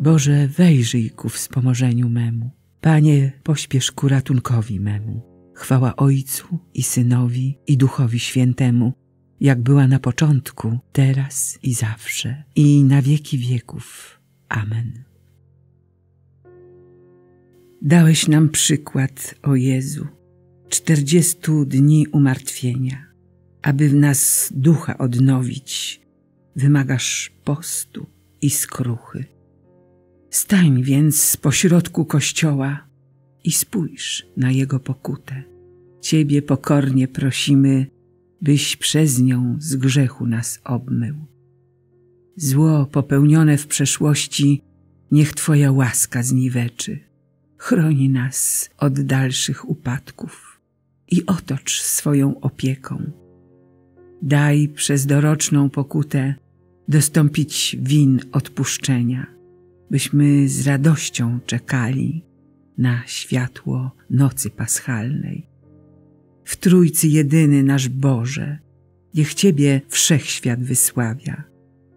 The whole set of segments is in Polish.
Boże, wejrzyj ku wspomożeniu memu. Panie, pośpiesz ku ratunkowi memu. Chwała Ojcu i Synowi i Duchowi Świętemu, jak była na początku, teraz i zawsze, i na wieki wieków. Amen. Dałeś nam przykład, o Jezu, 40 dni umartwienia. Aby w nas ducha odnowić, wymagasz postu i skruchy. Stań więc z pośrodku Kościoła i spójrz na jego pokutę. Ciebie pokornie prosimy, byś przez nią z grzechu nas obmył. Zło popełnione w przeszłości niech Twoja łaska zniweczy. Chroni nas od dalszych upadków i otocz swoją opieką. Daj przez doroczną pokutę dostąpić win odpuszczenia, byśmy z radością czekali na światło nocy paschalnej. W Trójcy jedyny nasz Boże, niech Ciebie wszechświat wysławia.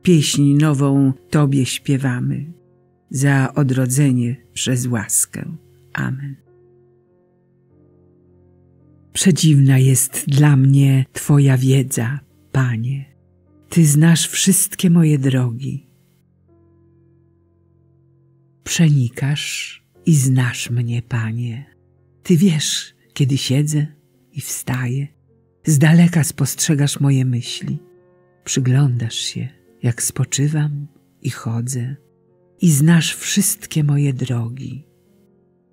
Pieśń nową Tobie śpiewamy, za odrodzenie przez łaskę. Amen. Przedziwna jest dla mnie Twoja wiedza, Panie. Ty znasz wszystkie moje drogi. Przenikasz i znasz mnie, Panie. Ty wiesz, kiedy siedzę i wstaję. Z daleka spostrzegasz moje myśli. Przyglądasz się, jak spoczywam i chodzę. I znasz wszystkie moje drogi.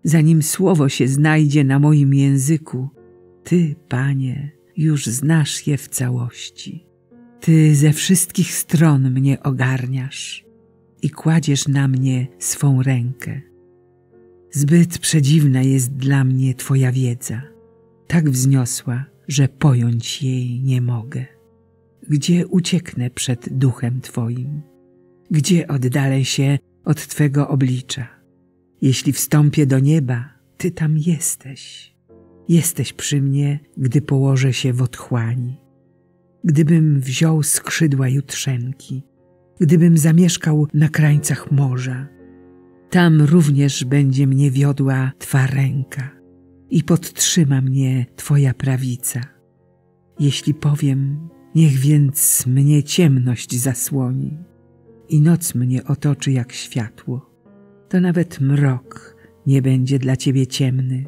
Zanim słowo się znajdzie na moim języku, Ty, Panie, już znasz je w całości. Ty ze wszystkich stron mnie ogarniasz i kładziesz na mnie swą rękę. Zbyt przedziwna jest dla mnie Twoja wiedza, tak wzniosła, że pojąć jej nie mogę. Gdzie ucieknę przed duchem Twoim? Gdzie oddalę się od Twego oblicza? Jeśli wstąpię do nieba, Ty tam jesteś. Jesteś przy mnie, gdy położę się w otchłani. Gdybym wziął skrzydła jutrzenki, gdybym zamieszkał na krańcach morza, tam również będzie mnie wiodła Twa ręka i podtrzyma mnie Twoja prawica. Jeśli powiem, niech więc mnie ciemność zasłoni i noc mnie otoczy jak światło, to nawet mrok nie będzie dla Ciebie ciemny,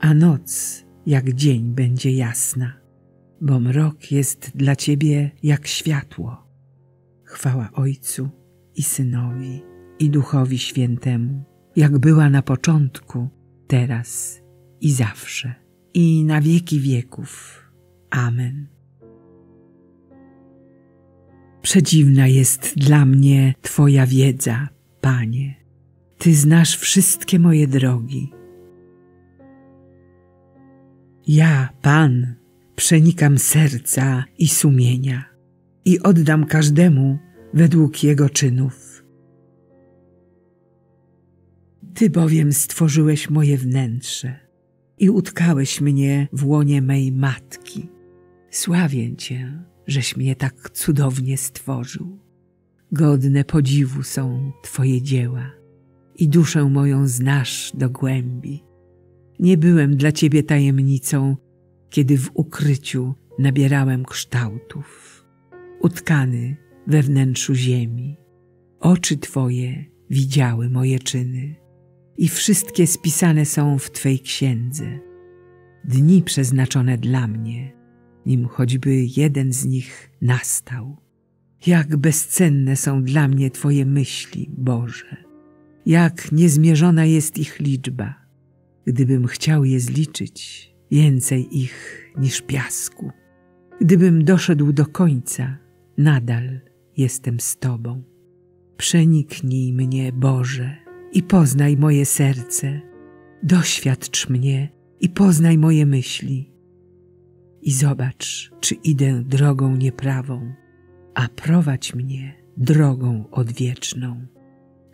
a noc jak dzień będzie jasna, bo mrok jest dla Ciebie jak światło. Chwała Ojcu i Synowi i Duchowi Świętemu, jak była na początku, teraz i zawsze, i na wieki wieków. Amen. Przedziwna jest dla mnie Twoja wiedza, Panie. Ty znasz wszystkie moje drogi. Ja, Pan, przenikam serca i sumienia i oddam każdemu według jego czynów. Ty bowiem stworzyłeś moje wnętrze i utkałeś mnie w łonie mej matki. Sławię Cię, żeś mnie tak cudownie stworzył. Godne podziwu są Twoje dzieła i duszę moją znasz do głębi. Nie byłem dla Ciebie tajemnicą, kiedy w ukryciu nabierałem kształtów, utkany we wnętrzu ziemi. Oczy Twoje widziały moje czyny i wszystkie spisane są w Twej księdze. Dni przeznaczone dla mnie, nim choćby jeden z nich nastał. Jak bezcenne są dla mnie Twoje myśli, Boże, jak niezmierzona jest ich liczba. Gdybym chciał je zliczyć, więcej ich niż piasku. Gdybym doszedł do końca, nadal jestem z Tobą. Przeniknij mnie, Boże, i poznaj moje serce. Doświadcz mnie i poznaj moje myśli. I zobacz, czy idę drogą nieprawą, a prowadź mnie drogą odwieczną.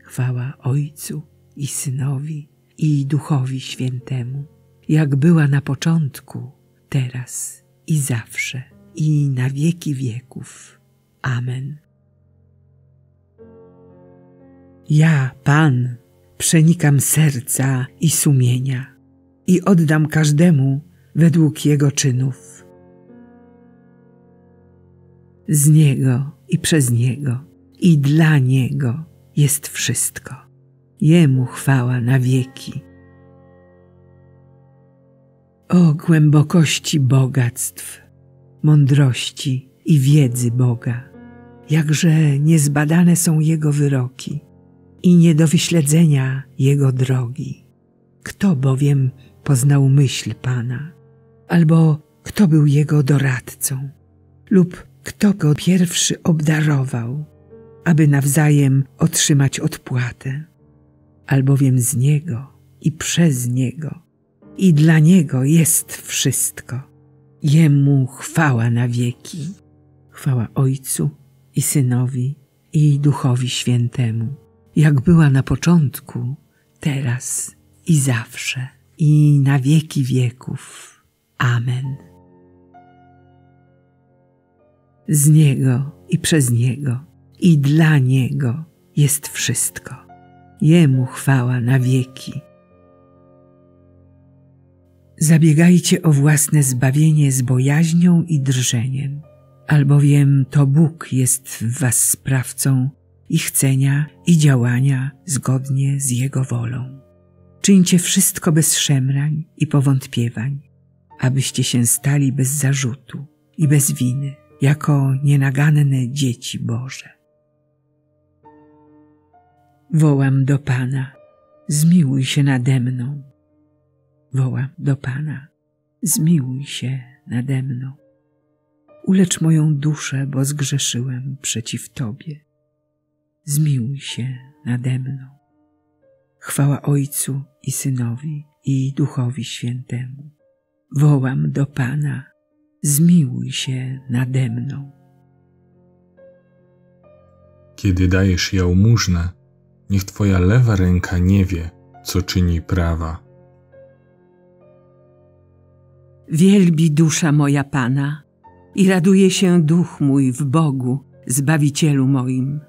Chwała Ojcu i Synowi i Duchowi Świętemu, jak była na początku, teraz i zawsze, i na wieki wieków. Amen. Ja, Pan, przenikam serca i sumienia i oddam każdemu według jego czynów. Z Niego i przez Niego i dla Niego jest wszystko. Jemu chwała na wieki. O głębokości bogactw, mądrości i wiedzy Boga, jakże niezbadane są Jego wyroki i nie do wyśledzenia Jego drogi. Kto bowiem poznał myśl Pana, albo kto był Jego doradcą, lub kto Go pierwszy obdarował, aby nawzajem otrzymać odpłatę, albowiem z Niego i przez Niego i dla Niego jest wszystko. Jemu chwała na wieki. Chwała Ojcu i Synowi i Duchowi Świętemu, jak była na początku, teraz i zawsze, i na wieki wieków. Amen. Z Niego i przez Niego i dla Niego jest wszystko. Jemu chwała na wieki. Zabiegajcie o własne zbawienie z bojaźnią i drżeniem, albowiem to Bóg jest w was sprawcą i chcenia, i działania zgodnie z Jego wolą. Czyńcie wszystko bez szemrań i powątpiewań, abyście się stali bez zarzutu i bez winy, jako nienaganne dzieci Boże. Wołam do Pana, zmiłuj się nade mną. Wołam do Pana, zmiłuj się nade mną. Ulecz moją duszę, bo zgrzeszyłem przeciw Tobie. Zmiłuj się nade mną. Chwała Ojcu i Synowi i Duchowi Świętemu. Wołam do Pana, zmiłuj się nade mną. Kiedy dajesz jałmużnę, niech Twoja lewa ręka nie wie, co czyni prawa. Wielbi dusza moja Pana i raduje się duch mój w Bogu, Zbawicielu moim,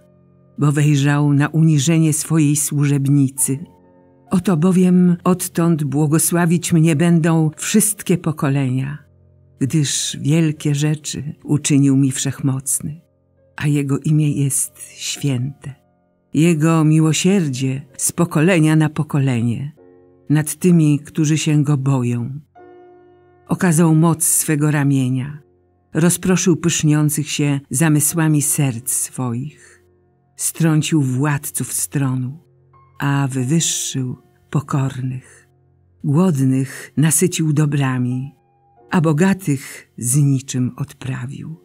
bo wejrzał na uniżenie swojej służebnicy. Oto bowiem odtąd błogosławić mnie będą wszystkie pokolenia, gdyż wielkie rzeczy uczynił mi Wszechmocny, a Jego imię jest święte. Jego miłosierdzie z pokolenia na pokolenie nad tymi, którzy się Go boją. Okazał moc swego ramienia, rozproszył pyszniących się zamysłami serc swoich, strącił władców stronu, a wywyższył pokornych. Głodnych nasycił dobrami, a bogatych z niczym odprawił.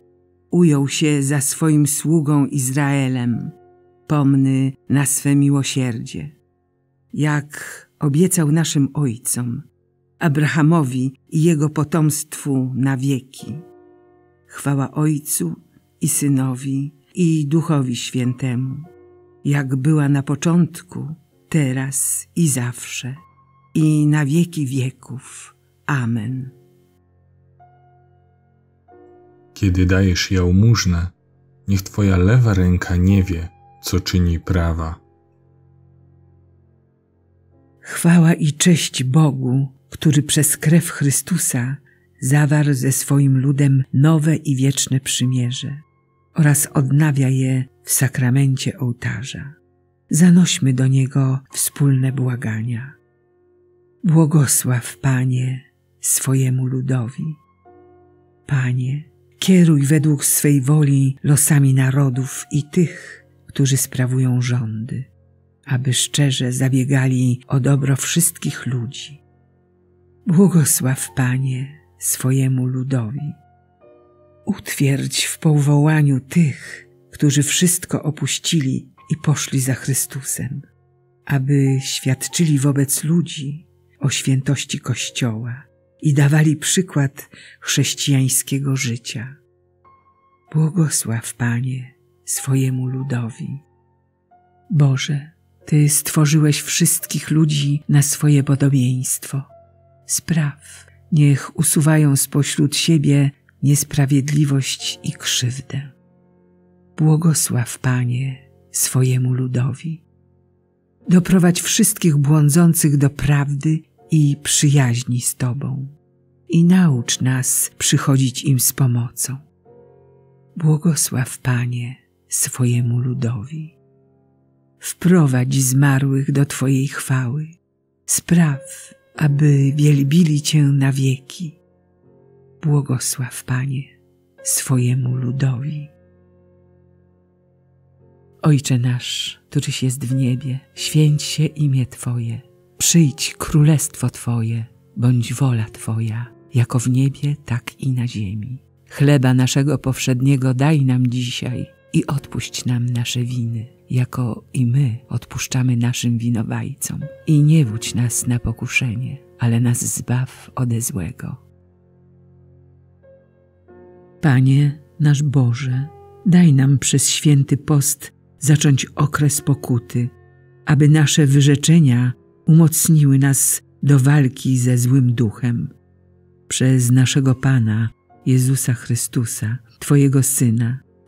Ujął się za swoim sługą Izraelem, pomny na swe miłosierdzie, jak obiecał naszym ojcom, Abrahamowi i jego potomstwu na wieki. Chwała Ojcu i Synowi i Duchowi Świętemu, jak była na początku, teraz i zawsze, i na wieki wieków. Amen. Kiedy dajesz jałmużnę, niech Twoja lewa ręka nie wie, co czyni prawa. Chwała i cześć Bogu, który przez krew Chrystusa zawarł ze swoim ludem nowe i wieczne przymierze oraz odnawia je w sakramencie ołtarza. Zanośmy do Niego wspólne błagania. Błogosław, Panie, swojemu ludowi. Panie, kieruj według swej woli losami narodów i tych, którzy sprawują rządy, aby szczerze zabiegali o dobro wszystkich ludzi. Błogosław, Panie, swojemu ludowi. Utwierdź w powołaniu tych, którzy wszystko opuścili i poszli za Chrystusem, aby świadczyli wobec ludzi o świętości Kościoła i dawali przykład chrześcijańskiego życia. Błogosław, Panie, swojemu ludowi. Boże, Ty stworzyłeś wszystkich ludzi na swoje podobieństwo. Spraw, niech usuwają spośród siebie niesprawiedliwość i krzywdę. Błogosław, Panie, swojemu ludowi. Doprowadź wszystkich błądzących do prawdy i przyjaźni z Tobą i naucz nas przychodzić im z pomocą. Błogosław, Panie, swojemu ludowi. Wprowadź zmarłych do Twojej chwały. Spraw, aby wielbili Cię na wieki. Błogosław, Panie, swojemu ludowi. Ojcze nasz, któryś jest w niebie, święć się imię Twoje. Przyjdź królestwo Twoje, bądź wola Twoja, jako w niebie, tak i na ziemi. Chleba naszego powszedniego daj nam dzisiaj i odpuść nam nasze winy, jako i my odpuszczamy naszym winowajcom. I nie wódź nas na pokuszenie, ale nas zbaw ode złego. Panie nasz Boże, daj nam przez święty post zacząć okres pokuty, aby nasze wyrzeczenia umocniły nas do walki ze złym duchem. Przez naszego Pana, Jezusa Chrystusa, Twojego Syna,